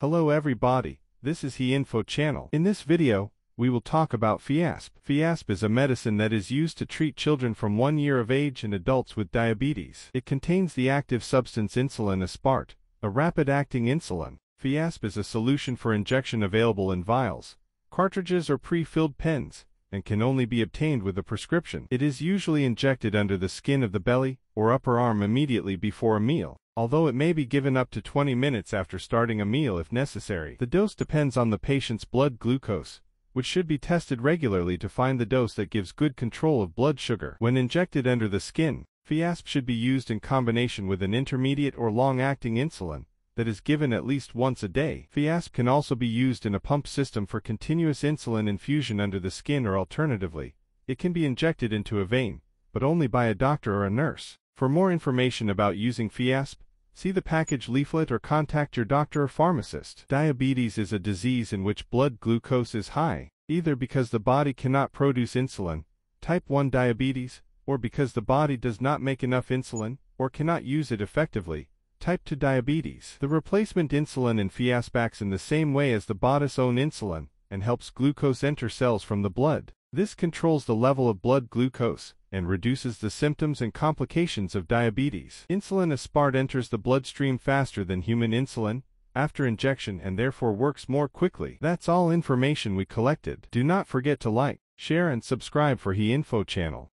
Hello everybody, this is He Info Channel. In this video, we will talk about Fiasp. Fiasp is a medicine that is used to treat children from 1 year of age and adults with diabetes. It contains the active substance insulin aspart, a rapid-acting insulin. Fiasp is a solution for injection available in vials, cartridges or pre-filled pens, and can only be obtained with a prescription. It is usually injected under the skin of the belly or upper arm immediately before a meal, although it may be given up to 20 minutes after starting a meal if necessary. The dose depends on the patient's blood glucose, which should be tested regularly to find the dose that gives good control of blood sugar. When injected under the skin, Fiasp should be used in combination with an intermediate or long-acting insulin that is given at least once a day. Fiasp can also be used in a pump system for continuous insulin infusion under the skin, or alternatively, it can be injected into a vein, but only by a doctor or a nurse. For more information about using Fiasp, see the package leaflet or contact your doctor or pharmacist. Diabetes is a disease in which blood glucose is high, either because the body cannot produce insulin, type 1 diabetes, or because the body does not make enough insulin, or cannot use it effectively, type 2 diabetes. The replacement insulin in Fiasp acts in the same way as the body's own insulin, and helps glucose enter cells from the blood. This controls the level of blood glucose, and reduces the symptoms and complications of diabetes. Insulin aspart enters the bloodstream faster than human insulin after injection, and therefore works more quickly. That's all information we collected. Do not forget to like, share and subscribe for He Info Channel.